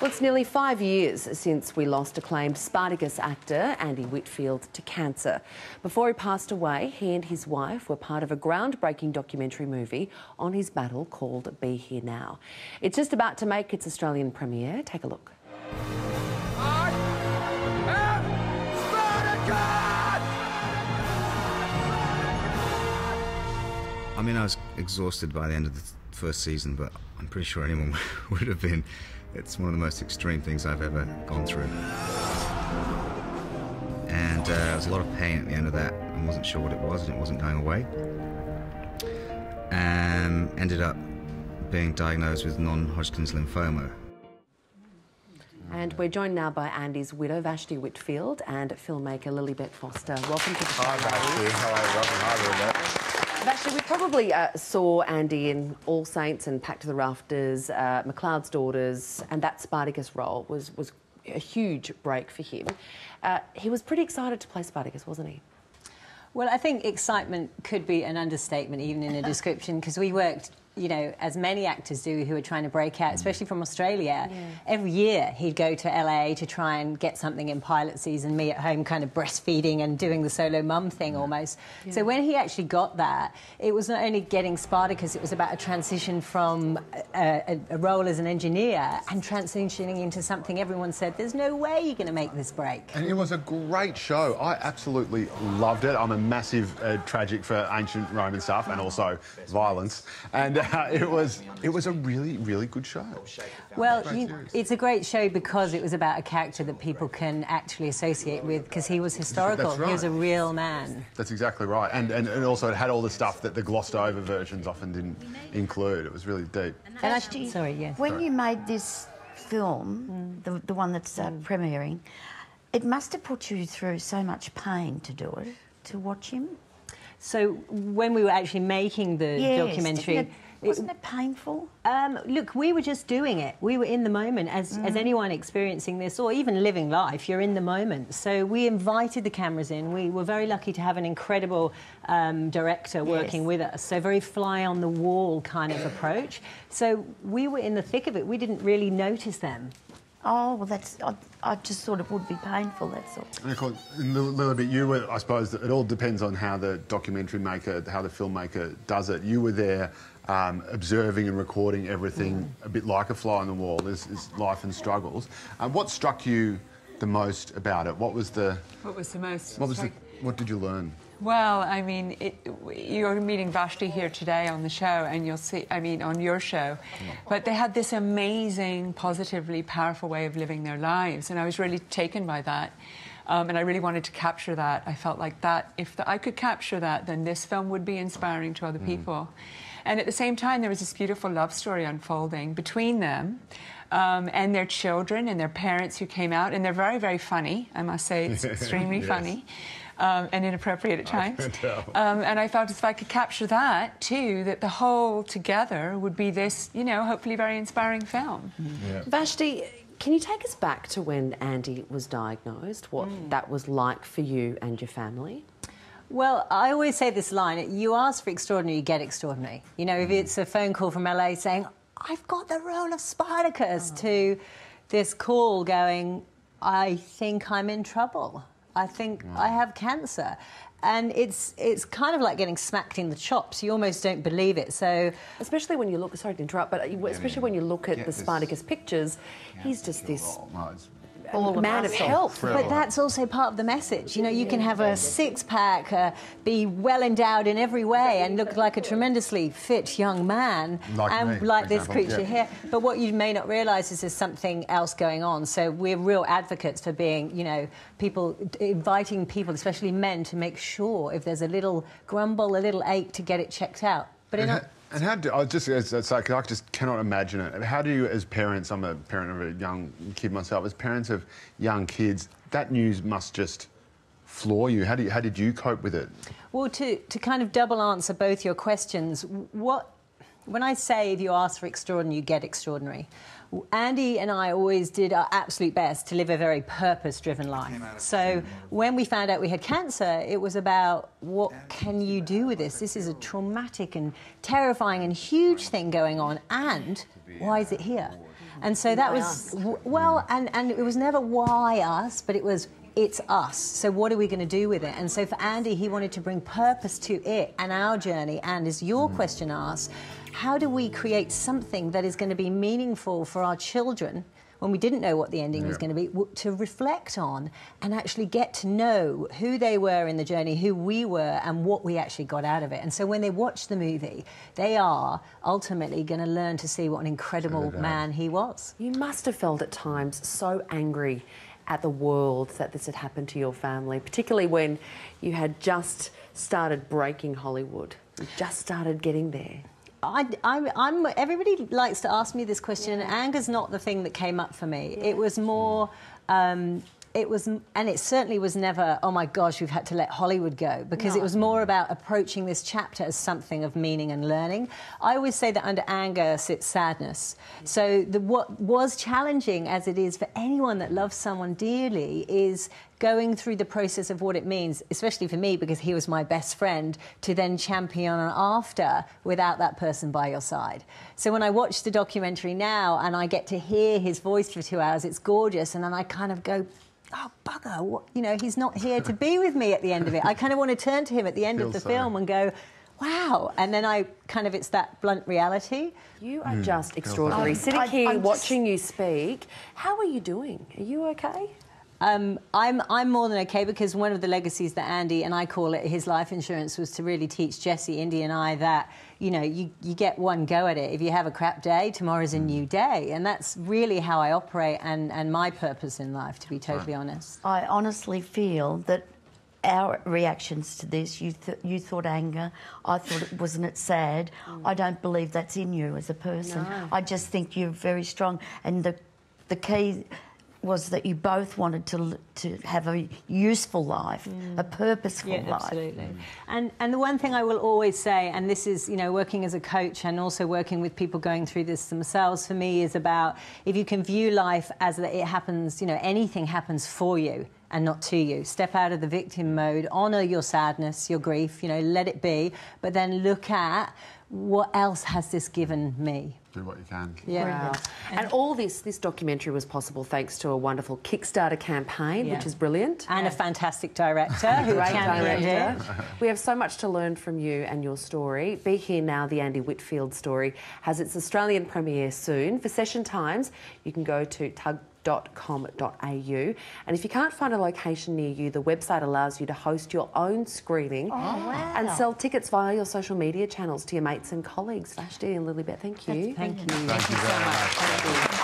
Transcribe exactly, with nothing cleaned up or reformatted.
Well, it's nearly five years since we lost acclaimed Spartacus actor Andy Whitfield to cancer. Before he passed away, he and his wife were part of a groundbreaking documentary movie on his battle called Be Here Now. It's just about to make its Australian premiere. Take a look. I am Spartacus! I mean, I was exhausted by the end of the first season, but I'm pretty sure anyone would have been. It's one of the most extreme things I've ever gone through. And uh, there was a lot of pain at the end of that. I wasn't sure what it was, and it wasn't going away. And ended up being diagnosed with non-Hodgkin's lymphoma. And we're joined now by Andy's widow, Vashti Whitfield, and filmmaker Lilibet Foster. Welcome to the show. Hi, Vashti. Hi, welcome. Hi, Lilibet. Actually, we probably uh, saw Andy in All Saints and Packed to the Rafters, uh, McLeod's Daughters, and that Spartacus role was, was a huge break for him. Uh, he was pretty excited to play Spartacus, wasn't he? Well, I think excitement could be an understatement, even in a description, because we worked, you know, as many actors do who are trying to break out, especially from Australia. Yeah. Every year he'd go to L A to try and get something in pilot season, me at home kind of breastfeeding and doing the solo mum thing almost. Yeah. So when he actually got that, it was not only getting Spartacus, it was about a transition from a, a, a role as an engineer and transitioning into something everyone said, there's no way you're going to make this break. And it was a great show. I absolutely loved it. I'm a massive uh, tragic for ancient Roman stuff and also violence. And Uh, it was it was a really, really good show. Well, you, it's a great show because it was about a character that people can actually associate with because he was historical. Right. He was a real man. That's exactly right. And, and and also it had all the stuff that the glossed over versions often didn't include. It was really deep. And I, sorry, yes. When sorry. you made this film, mm. the, the one that's uh, mm. premiering, it must have put you through so much pain to do it, to watch him. So when we were actually making the yes, documentary... Wasn't it painful? Um, look, we were just doing it. We were in the moment, as, mm. as anyone experiencing this, or even living life, you're in the moment. So we invited the cameras in. We were very lucky to have an incredible um, director working yes. with us, so very fly-on-the-wall kind of approach. So we were in the thick of it. We didn't really notice them. Oh, well, that's... I, I just thought it would be painful, that's all. And, of course, in a little bit, you were... I suppose it all depends on how the documentary maker, how the filmmaker does it. You were there... Um, observing and recording everything mm. a bit like a fly on the wall is, is life and struggles. Um, what struck you the most about it? What was the... What was the most... What, was the, what did you learn? Well, I mean, it, you're meeting Vashti here today on the show and you'll see, I mean, on your show, yeah. but they had this amazing, positively powerful way of living their lives and I was really taken by that. Um, and I really wanted to capture that. I felt like that, if the, I could capture that, then this film would be inspiring to other mm. people. And at the same time, there was this beautiful love story unfolding between them um, and their children and their parents who came out. And they're very, very funny, I must say. It's extremely yes. funny um, and inappropriate at times. Um, and I felt as if I could capture that, too, that the whole together would be this, you know, hopefully very inspiring film. Yeah. Vashti, can you take us back to when Andy was diagnosed, what mm. that was like for you and your family? Well, I always say this line, you ask for extraordinary, you get extraordinary. You know, if it's a phone call from L A saying, I've got the role of Spartacus, oh. to this call going, I think I'm in trouble. I think wow. I have cancer. And it's it's kind of like getting smacked in the chops. You almost don't believe it. So, especially when you look, sorry to interrupt, but especially yeah, when you look at yeah, the Spartacus pictures, yeah, he's just this... All man of health, but that's also part of the message. You know, you can have a six-pack, uh, be well-endowed in every way and look like a tremendously fit young man, like and me, like this example. creature yeah. here. But what you may not realise is there's something else going on. So we're real advocates for being, you know, people, inviting people, especially men, to make sure if there's a little grumble, a little ache, to get it checked out. But in a... And how do I just? It's like I just cannot imagine it. How do you, as parents? I'm a parent of a young kid myself. As parents of young kids, that news must just floor you. How do you, how did you cope with it? Well, to to kind of double answer both your questions, what when I say if you ask for extraordinary, you get extraordinary. Andy and I always did our absolute best to live a very purpose-driven life. So when we found out we had cancer, it was about what can you do with this? This is a traumatic and terrifying and huge thing going on, and why is it here? And so that why was, us? well, and, and it was never why us, but it was, it's us. So what are we going to do with it? And so for Andy, he wanted to bring purpose to it and our journey. And as your mm. question asks, how do we create something that is going to be meaningful for our children when we didn't know what the ending yeah. was going to be, to reflect on and actually get to know who they were in the journey, who we were, and what we actually got out of it. And so when they watch the movie, they are ultimately going to learn to see what an incredible man he was. You must have felt at times so angry at the world that this had happened to your family, particularly when you had just started breaking Hollywood, you just started getting there. I, I, I'm, everybody likes to ask me this question, yeah. and anger's not the thing that came up for me. Yeah. It was more, um, it was, and it certainly was never, oh my gosh, we've had to let Hollywood go, because no. it was more about approaching this chapter as something of meaning and learning. I always say that under anger sits sadness. Yeah. So the, what was challenging, as it is for anyone that loves someone dearly, is going through the process of what it means, especially for me, because he was my best friend, to then champion after without that person by your side. So when I watch the documentary now and I get to hear his voice for two hours, it's gorgeous, and then I kind of go, oh, bugger, what? You know, he's not here to be with me at the end of it. I kind of want to turn to him at the end of the sorry. film and go, wow. And then I kind of, it's that blunt reality. You are mm. just extraordinary. I'm, Sitting I'm, here I'm watching just... you speak, how are you doing? Are you okay? Um, I'm, I'm more than okay, because one of the legacies that Andy, and I call it his life insurance, was to really teach Jesse, Indy and I that, you know, you, you get one go at it. If you have a crap day, tomorrow's a new day. And that's really how I operate, and, and my purpose in life, to be totally honest. I honestly feel that our reactions to this, you, th you thought anger, I thought, it wasn't it sad? Mm. I don't believe that's in you as a person. No. I just think you're very strong. And the, the key was that you both wanted to to have a useful life, mm. a purposeful yeah, life. Absolutely. Mm. And and the one thing I will always say, and this is, you know, working as a coach and also working with people going through this themselves, for me is about, if you can view life as that it happens, you know, anything happens for you and not to you. Step out of the victim mode, honour your sadness, your grief, you know, let it be, but then look at what else has this given me. Do what you can. Yeah. Wow. And all this, this documentary was possible thanks to a wonderful Kickstarter campaign, yeah. which is brilliant. And yeah. a fantastic director. who Great director. We have so much to learn from you and your story. Be Here Now, the Andy Whitfield story, has its Australian premiere soon. For session times, you can go to tug dot com dot a u, and if you can't find a location near you, the website allows you to host your own screening oh, wow. and sell tickets via your social media channels to your mates and colleagues. Vashti and Lilibet, thank you. Thank you. Thank you. Thank you so much. Thank you.